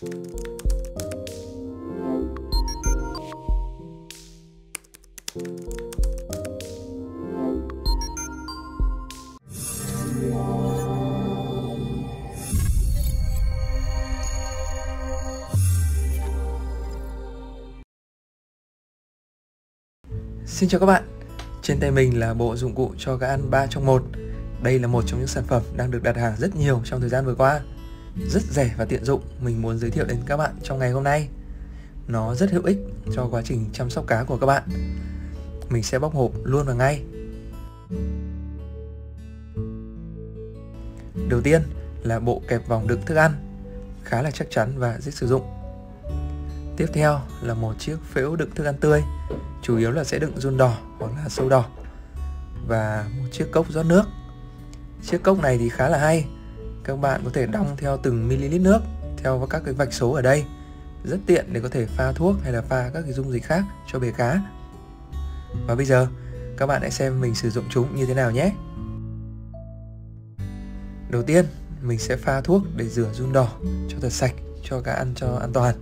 Xin chào các bạn. Trên tay mình là bộ dụng cụ cho gà ăn 3 trong 1. Đây là một trong những sản phẩm đang được đặt hàng rất nhiều trong thời gian vừa qua. Rất rẻ và tiện dụng, mình muốn giới thiệu đến các bạn trong ngày hôm nay. Nó rất hữu ích cho quá trình chăm sóc cá của các bạn. Mình sẽ bóc hộp luôn vào ngay. Đầu tiên là bộ kẹp vòng đựng thức ăn, khá là chắc chắn và dễ sử dụng. Tiếp theo là một chiếc phễu đựng thức ăn tươi, chủ yếu là sẽ đựng giun đỏ hoặc là sâu đỏ, và một chiếc cốc rót nước. Chiếc cốc này thì khá là hay, các bạn có thể đong theo từng ml nước theo các cái vạch số ở đây, rất tiện để có thể pha thuốc hay là pha các cái dung dịch khác cho bể cá. Và bây giờ các bạn hãy xem mình sử dụng chúng như thế nào nhé. Đầu tiên mình sẽ pha thuốc để rửa giun đỏ cho thật sạch cho cá ăn cho an toàn.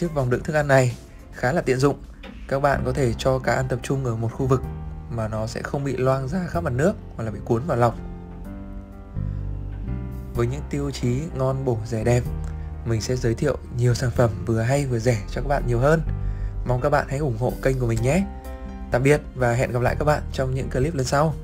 chiếc vòng đựng thức ăn này khá là tiện dụng. Các bạn có thể cho cá ăn tập trung ở một khu vực mà nó sẽ không bị loang ra khắp mặt nước hoặc là bị cuốn vào lọc. Với những tiêu chí ngon, bổ, rẻ, đẹp, mình sẽ giới thiệu nhiều sản phẩm vừa hay vừa rẻ cho các bạn nhiều hơn. Mong các bạn hãy ủng hộ kênh của mình nhé. Tạm biệt và hẹn gặp lại các bạn trong những clip lần sau.